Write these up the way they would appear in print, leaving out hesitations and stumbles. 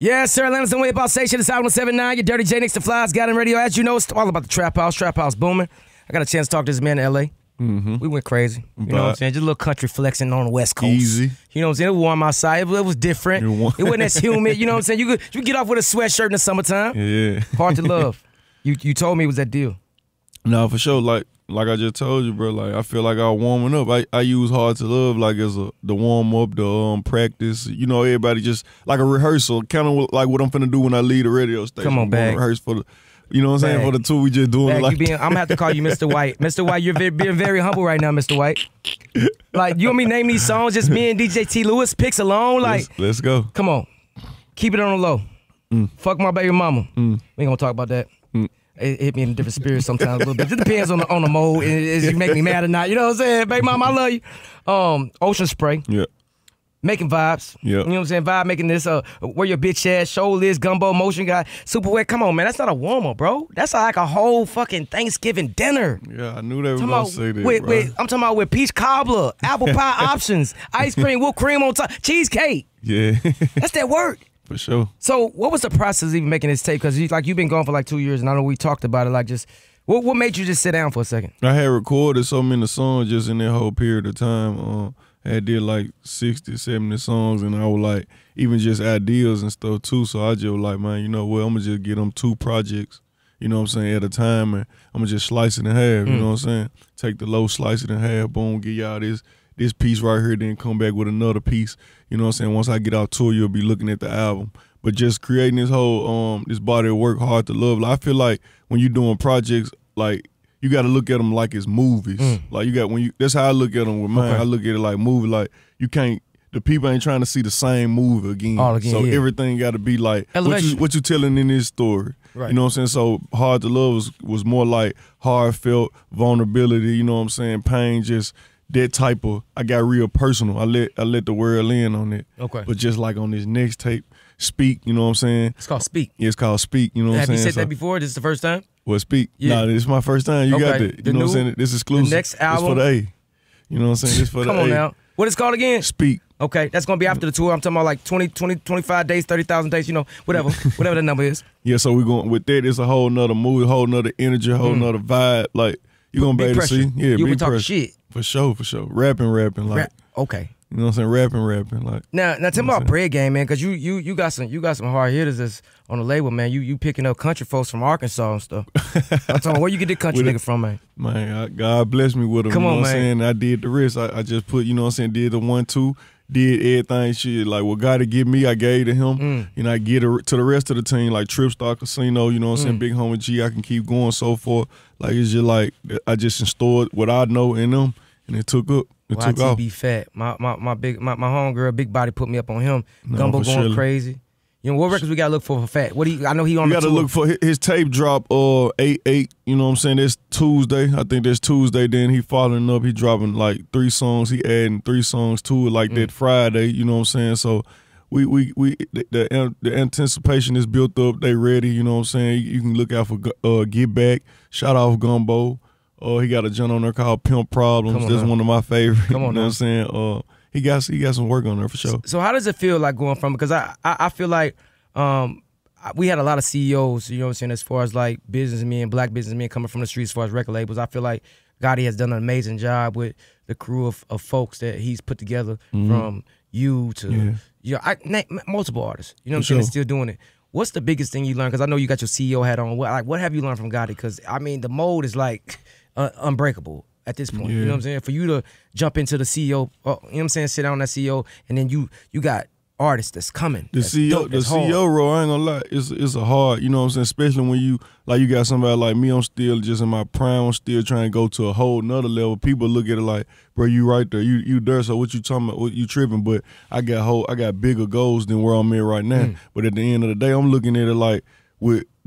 Yes, sir. Atlanta's on way about station. It's 179. Your Dirty J next to Flies. Got on radio. As you know, it's all about the Trap House. Trap House booming. I got a chance to talk to this man in L.A. We went crazy. You know what I'm saying? Just a little country flexing on the West Coast. Easy. You know what I'm saying? It was warm outside. It was different. It wasn't as humid. You know what I'm saying? You could get off with a sweatshirt in the summertime. Yeah. Heart to Love. You told me it was that deal. No, for sure. Like I just told you, bro. Like I feel like I'm warming up. I use Heart to Love like as the warm up, the practice. You know, everybody just like a rehearsal, kind of like what I'm finna do when I leave the radio station. Come on, Bag. Rehearse for the. You know what I'm saying? For the two we just doing. Bag, like I'm gonna have to call you Mr. White. Mr. White, you're being very humble right now, Mr. White. Like you and me name these songs, just me and DJ T. Lewis picks alone. Like let's go. Come on, keep it on the low. Fuck my baby mama. We ain't gonna talk about that. It hit me in a different spirit sometimes a little bit. It depends on the mode. Is you make me mad or not? You know what I'm saying? Baby mama, I love you. Ocean Spray. Yeah. Making vibes. Yeah. You know what I'm saying? Vibe making this. Where your bitch ass, Showless, Gumbo, Motion Guy, Super Wet. Come on, man. That's not a warm-up, bro. That's like a whole fucking Thanksgiving dinner. Yeah, I knew they were going to say that, bro. I'm talking about with peach cobbler, apple pie options, ice cream, whipped cream on top, cheesecake. Yeah. That's that work. For sure. So what was the process of even making this tape? Because you've been gone for like 2 years, and I know we talked about it. Like just what made you just sit down for a second? I had recorded so many songs just in that whole period of time. I did like 60, 70 songs, and I was like, even just ideas and stuff too. So I just was like, man, you know what, I'm going to just get them two projects, you know what I'm saying, at a time, and I'm going to just slice it in half, you know what I'm saying? Take the low, slice it in half, boom, get y'all this piece right here, then come back with another piece. You know what I'm saying? Once I get out tour, you'll be looking at the album. But just creating this whole, this body of work, Hard to Love. Like, I feel like when you're doing projects, like, you got to look at them like it's movies. Like, you got, that's how I look at them with mine. Okay. I look at it like movie, like, you can't, the people ain't trying to see the same movie again. So everything got to be like, what you telling in this story? Right. You know what I'm saying? So Hard to Love was more like heartfelt, vulnerability, you know what I'm saying? Pain, just, that type of, I got real personal. I let the world in on it. Okay. But just like on this next tape, Speak, you know what I'm saying? It's called Speak. Yeah, it's called Speak, you know what I'm saying? Have you said that before? This is the first time? Well, Speak. Yeah. Nah, this is my first time. You got that. You know what I'm saying? This is exclusive. The next album. It's for the A. You know what I'm saying? This for the A. Come on now. What it's called again? Speak. Okay, that's going to be after the tour. I'm talking about like 25 days, 30,000 days, you know, whatever that number is. Yeah, so we're going with that. It's a whole nother movie, whole nother energy, whole nother vibe. Like, you're going to be able to see. Yeah, you be talking shit. For sure, for sure. Rapping, like okay. You know what I'm saying? Rapping, like now. Tell me about Bread Game, man, because you got some hard hitters that's on the label, man. You picking up country folks from Arkansas and stuff. I'm talking where you get the country nigga from, man. Man, God bless me with them. Come on, you know what I'm saying? I did the rest. I just put, you know what I'm saying? Did the 1-2. Did everything, shit, like what Gotti give me, I gave to him, and I get to the rest of the team, like Tripstar Casino, you know what I'm saying, Big Homie G, I can keep going so far. Like, it's just like, I just installed what I know in them, and it took up, it took off. YTB Fat, my homegirl, Big Body put me up on him, Gumbo going crazy. You know, what records we got to look for Fat? What do you, I know he on the tour. You got to look for his tape drop 8/8, you know what I'm saying? That's Tuesday. I think that's Tuesday. Then he following up. He dropping like 3 songs. He adding 3 songs to it like that Friday, you know what I'm saying? So the anticipation is built up. They ready, you know what I'm saying? You can look out for Get Back. Shout out Gumbo. He got a joint on there called Pimp Problems. That's one of my favorites. Come on, you know what I'm saying? He got some work on there for sure. So how does it feel like going from, because I feel like we had a lot of CEOs, you know what I'm saying, as far as like businessmen, black businessmen coming from the streets as far as record labels. I feel like Gotti has done an amazing job with the crew of folks that he's put together from you to multiple artists, you know what I'm saying, still doing it. What's the biggest thing you learned? Because I know you got your CEO hat on. What have you learned from Gotti? Because, I mean, the mold is like unbreakable at this point, you know what I'm saying? For you to jump into the CEO, you know what I'm saying, sit down on that CEO, and then you got artists that's coming. The CEO role, I ain't gonna lie, it's a hard, you know what I'm saying, especially when you got somebody like me, I'm still just in my prime, I'm still trying to go to a whole nother level. People look at it like, bro, you right there, you there, so what you talking about, what you tripping, but I got bigger goals than where I'm at right now. But at the end of the day, I'm looking at it like,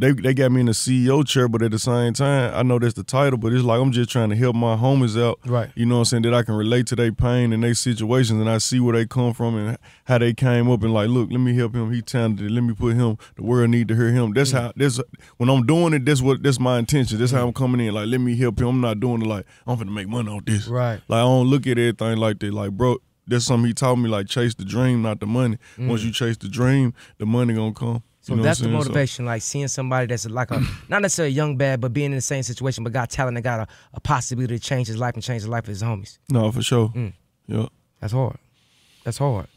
they got me in the CEO chair, but at the same time, I know that's the title, but it's like I'm just trying to help my homies out. Right. You know what I'm saying? That I can relate to their pain and their situations, and I see where they come from and how they came up, and like, look, let me help him. He talented. Let me put him. The world need to hear him. That's how. When I'm doing it, that's my intention. That's how I'm coming in. Like, let me help him. I'm not doing it like I'm finna make money off this. Right. Like I don't look at everything like that. Like, bro. that's something he taught me, like chase the dream, not the money. Once you chase the dream, the money gonna come. So that's the motivation, like seeing somebody that's like a, not necessarily a young bad, but being in the same situation, but got talent and got a possibility to change his life and change the life of his homies. No, for sure. Yeah. That's hard. That's hard.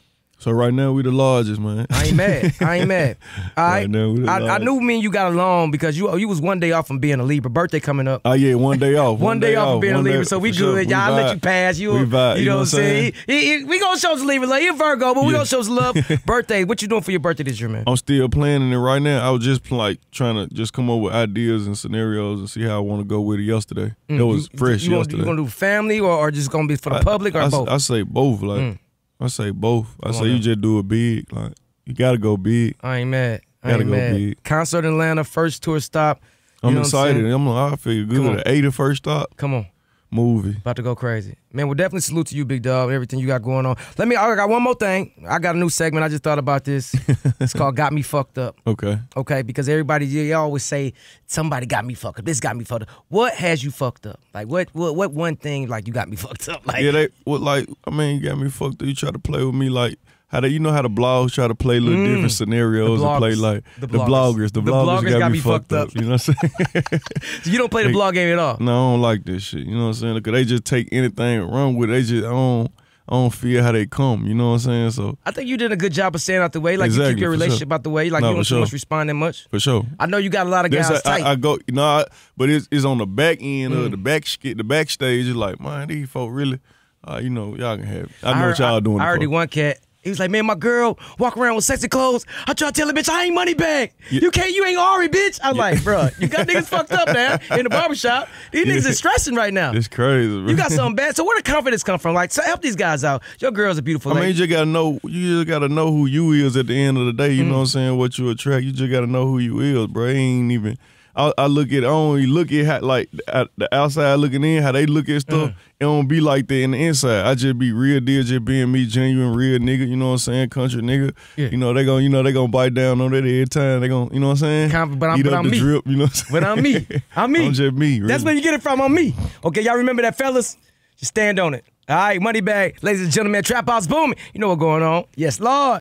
So right now, we the largest, man. I ain't mad. I ain't mad. All right. Right now, we the largest. I knew me and you got along because you was one day off from being a Libra. Birthday coming up. Oh, yeah, one day off. one day off from being a Libra, so we good. Y'all let you pass. You know what I'm saying? We going to show some Libra love. You're Virgo, but we going to show some love. Birthday, what you doing for your birthday this year, man? I'm still planning it right now. I was just like trying to just come up with ideas and scenarios and see how I want to go with it yesterday. That was fresh yesterday. You going to do family or just going to be for the public or both? I say both, like. I say both. I say you just do it big. Like you gotta go big. I ain't mad. I gotta ain't go mad. Big. Concert in Atlanta, first tour stop. I'm excited. I'm like, I feel good. 81st stop. Come on. Movie. About to go crazy. Man, we'll definitely salute to you, big dog, everything you got going on. I got one more thing. I got a new segment. I just thought about this. It's called Got Me Fucked Up. Okay. Okay, because everybody, you always say, somebody got me fucked up. This got me fucked up. What has you fucked up? Like, what one thing, like, you got me fucked up? Like, yeah, you got me fucked up. You try to play with me, like, you know how the blogs try to play little different scenarios and play like the bloggers got me fucked up. You know what I'm saying? So you don't play the blog game at all? No, I don't like this shit. You know what I'm saying? Because they just take anything and run with it. They just I don't feel how they come. You know what I'm saying? So I think you did a good job of staying out the way. Like you keep your relationship out the way. Like you don't so much respond that much. For sure. I know you got a lot of guys tight. I go but it's on the back end of the backstage. It's like, man, these folk really, you know, y'all can have it. I know what y'all doing. I already one cat. He was like, man, my girl walk around with sexy clothes. I try to tell her, bitch, I ain't money back. Yeah. You can't, you ain't Ari, bitch. I was like, bro, you got niggas fucked up, man, in the barbershop. These niggas is stressing right now. It's crazy, bro. You got something bad. So where the confidence come from? Like, so help these guys out. Your girl's a beautiful lady. I mean, you just gotta know who you is at the end of the day. You know what I'm saying? What you attract. You just gotta know who you is, bro. It ain't even... I look at, I only look at how, like the outside looking in, how they look at stuff. It don't be like that in the inside. I just be real deal, just being me, genuine, real nigga. You know what I'm saying? Country nigga. Yeah. You know they gonna bite down on that every time. They gonna, you know what I'm saying? But I'm me. You know what I'm saying? But I'm me. I'm me. I'm just me. Really. That's where you get it from. I'm me. Okay, y'all remember that, fellas? Just stand on it. All right, money bag, ladies and gentlemen, Trap House Boomin'. You know what's going on? Yes, Lord.